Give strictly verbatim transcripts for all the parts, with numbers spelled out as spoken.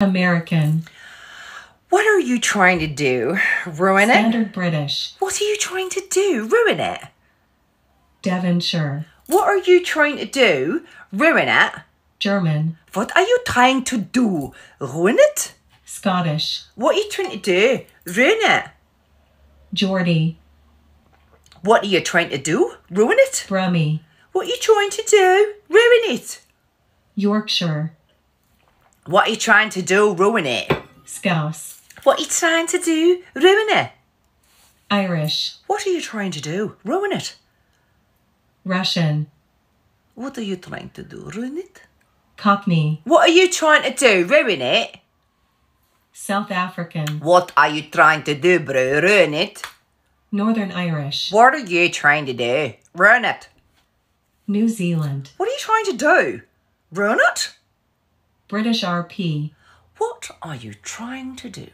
American. What are you trying to do? Ruin it? Standard British. What are you trying to do? Ruin it. Devonshire. What are you trying to do? Ruin it. German. What are you trying to do? Ruin it. Scottish. What are you trying to do? Ruin it. Geordie. What are you trying to do? Ruin it. Brummie. What are you trying to do? Ruin it. Yorkshire. What are you trying to do? Ruin it. Scouse. What are you trying to do? Ruin it. Irish. What are you trying to do? Ruin it. Russian. What are you trying to do? Ruin it. Cockney. What are you trying to do? Ruin it. South African. What are you trying to do, bro? Ruin it. Northern Irish. What are you trying to do? Ruin it. New Zealand. What are you trying to do? Ruin it. British R P. What are you trying to do?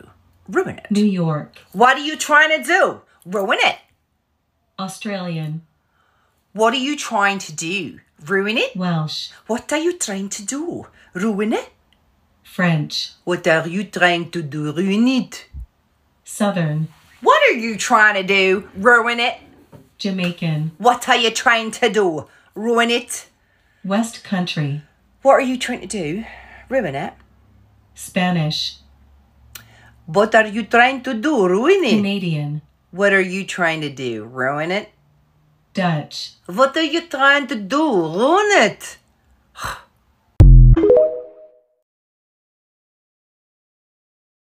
Ruin it. New York. What are you trying to do? Ruin it. Australian. What are you trying to do? Ruin it. Welsh. What are you trying to do? Ruin it. French. What are you trying to do? Ruin it. Southern. What are you trying to do? Ruin it. Jamaican. What are you trying to do? Ruin it. West Country. What are you trying to do? Ruin it. Spanish. What are you trying to do? Ruin it. Canadian. What are you trying to do? Ruin it. Dutch. What are you trying to do? Ruin it.